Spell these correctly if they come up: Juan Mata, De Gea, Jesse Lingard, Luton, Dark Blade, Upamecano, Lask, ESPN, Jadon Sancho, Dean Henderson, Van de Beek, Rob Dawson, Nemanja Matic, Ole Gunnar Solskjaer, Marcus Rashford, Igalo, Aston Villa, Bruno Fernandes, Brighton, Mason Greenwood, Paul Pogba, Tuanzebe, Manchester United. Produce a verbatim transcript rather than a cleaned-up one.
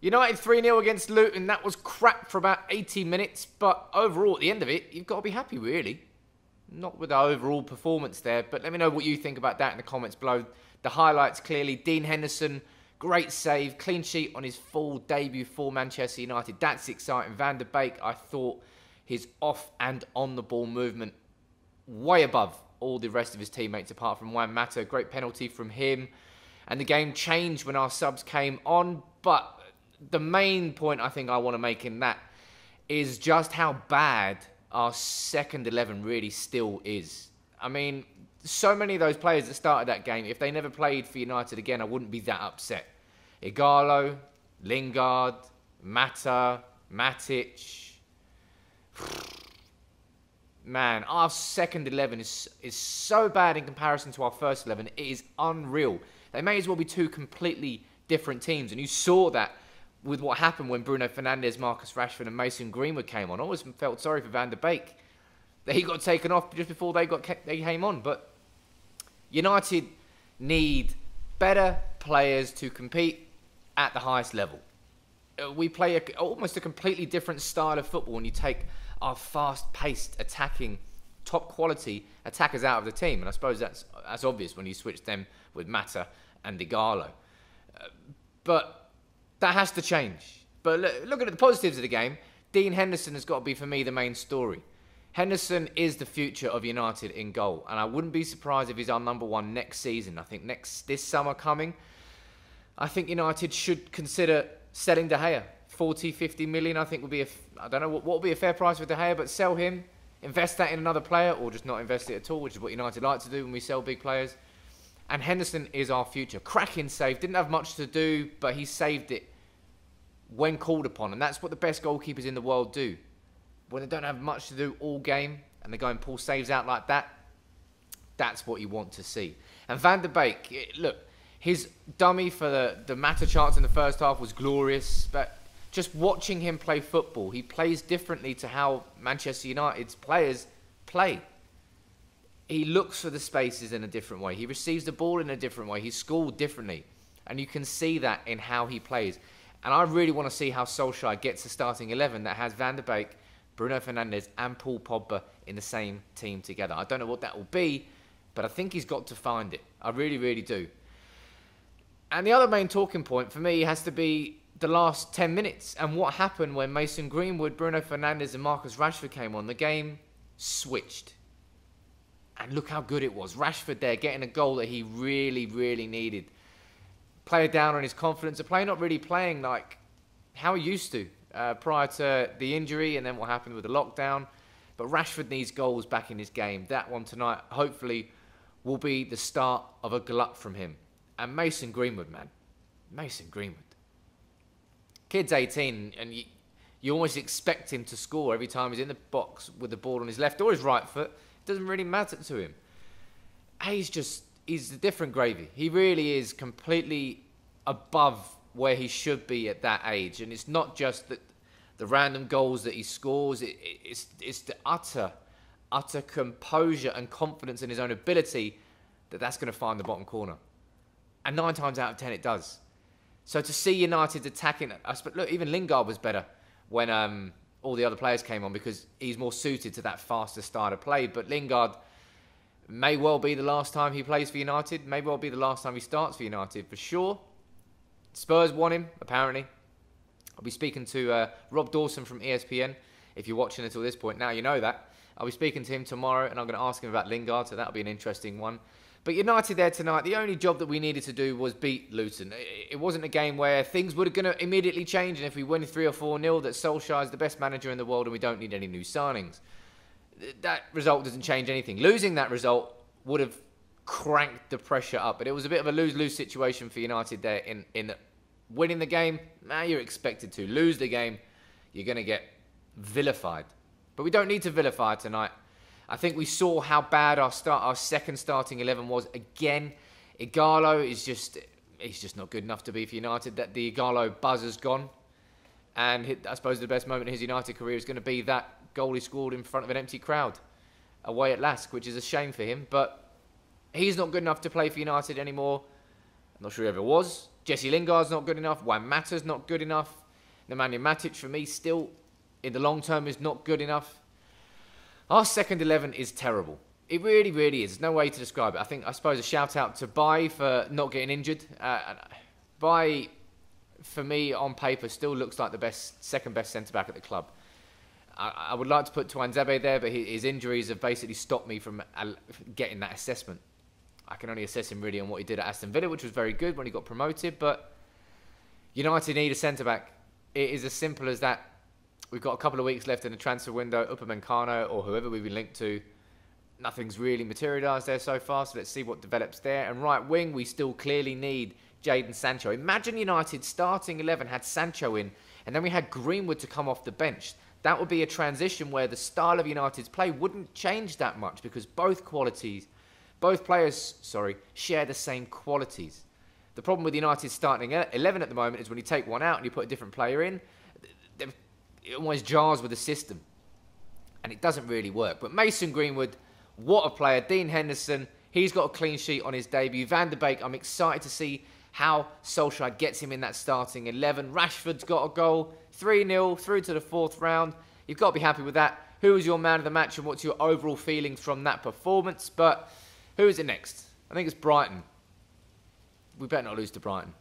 United three nil against Luton. That was crap for about eighty minutes, but overall, at the end of it, you've got to be happy, really. Not with the overall performance there, but let me know what you think about that in the comments below. The highlights, clearly, Dean Henderson, great save, clean sheet on his full debut for Manchester United. That's exciting. Van de Beek, I thought his off and on the ball movement way above all the rest of his teammates, apart from Juan Mata. Great penalty from him. And the game changed when our subs came on, but the main point I think I want to make in that is just how bad our second eleven really still is. I mean, so many of those players that started that game, if they never played for United again, I wouldn't be that upset. Igalo, Lingard, Mata, Matic. Man, our second eleven is, is so bad in comparison to our first eleven. It is unreal. They may as well be two completely different teams, and you saw that with what happened when Bruno Fernandes, Marcus Rashford and Mason Greenwood came on. I always felt sorry for Van de Beek. He got taken off just before they got they came on. But United need better players to compete at the highest level. We play a, almost a completely different style of football when you take our fast-paced, attacking, top-quality attackers out of the team. And I suppose that's, that's obvious when you switch them with Mata and Igalo. Uh, but... That has to change. But look, looking at the positives of the game, Dean Henderson has got to be, for me, the main story. Henderson is the future of United in goal, and I wouldn't be surprised if he's our number one next season. I think next this summer coming, I think United should consider selling De Gea. forty, fifty million, I think, would be a, I don't know what would be a fair price for De Gea, but sell him, invest that in another player, or just not invest it at all, which is what United like to do when we sell big players. And Henderson is our future. Cracking save. Didn't have much to do, but he saved it when called upon. And that's what the best goalkeepers in the world do. When they don't have much to do all game and they go and pull saves out like that, that's what you want to see. And Van de Beek, look, his dummy for the, the Mata chance in the first half was glorious. But just watching him play football, he plays differently to how Manchester United's players play. He looks for the spaces in a different way. He receives the ball in a different way. He's scored differently. And you can see that in how he plays. And I really want to see how Solskjaer gets a starting eleven that has Van de Beek, Bruno Fernandes and Paul Pogba in the same team together. I don't know what that will be, but I think he's got to find it. I really, really do. And the other main talking point for me has to be the last ten minutes and what happened when Mason Greenwood, Bruno Fernandes and Marcus Rashford came on. The game switched. And look how good it was. Rashford there getting a goal that he really, really needed. Player down on his confidence. A player not really playing like how he used to uh, prior to the injury and then what happened with the lockdown. But Rashford needs goals back in his game. That one tonight, hopefully, will be the start of a glut from him. And Mason Greenwood, man. Mason Greenwood. Kid's eighteen and you, you almost expect him to score every time he's in the box with the ball on his left or his right foot. Doesn't really matter to him. He's just, he's a different gravy. He really is completely above where he should be at that age. And it's not just that the random goals that he scores. It, it, it's, it's the utter, utter composure and confidence in his own ability that that's going to find the bottom corner. And nine times out of ten, it does. So to see United attacking, I suppose, look, even Lingard was better when... Um, all the other players came on because he's more suited to that faster style of play. But Lingard may well be the last time he plays for United. May well be the last time he starts for United, for sure. Spurs want him, apparently. I'll be speaking to uh, Rob Dawson from E S P N. If you're watching until this point, now you know that. I'll be speaking to him tomorrow, and I'm going to ask him about Lingard, so that'll be an interesting one. But United there tonight, the only job that we needed to do was beat Luton. It wasn't a game where things were going to immediately change, and if we win three or four nil, that Solskjaer is the best manager in the world and we don't need any new signings. That result doesn't change anything. Losing that result would have cranked the pressure up, but it was a bit of a lose-lose situation for United there in, in winning the game. Now you're expected to lose the game. You're going to get vilified. But we don't need to vilify tonight. I think we saw how bad our start, our second starting eleven was again. Igalo is just, he's just not good enough to be for United. That the Igalo buzz is gone, and I suppose the best moment in his United career is going to be that goal he scored in front of an empty crowd away at Lask, which is a shame for him. But he's not good enough to play for United anymore. I'm not sure he ever was. Jesse Lingard's not good enough. Juan Mata's not good enough. Nemanja Matic, for me, still, in the long term, is not good enough. Our second eleven is terrible. It really, really is. There's no way to describe it. I think, I suppose, a shout-out to Bai for not getting injured. Uh, Bai, for me, on paper, still looks like the best, second-best centre-back at the club. I, I would like to put Tuanzebe there, but his injuries have basically stopped me from getting that assessment. I can only assess him, really, on what he did at Aston Villa, which was very good when he got promoted, but United need a centre-back. It is as simple as that. We've got a couple of weeks left in the transfer window. Upamecano or whoever we've been linked to, nothing's really materialised there so far, so let's see what develops there. And right wing, we still clearly need Jadon Sancho. Imagine United starting eleven had Sancho in, and then we had Greenwood to come off the bench. That would be a transition where the style of United's play wouldn't change that much, because both qualities, both players, sorry, share the same qualities. The problem with United starting eleven at the moment is when you take one out and you put a different player in, it almost jars with the system. And it doesn't really work. But Mason Greenwood, what a player. Dean Henderson, he's got a clean sheet on his debut. Van de Beek, I'm excited to see how Solskjaer gets him in that starting eleven. Rashford's got a goal. three nil, through to the fourth round. You've got to be happy with that. Who was your man of the match and what's your overall feelings from that performance? But who is it next? I think it's Brighton. We better not lose to Brighton.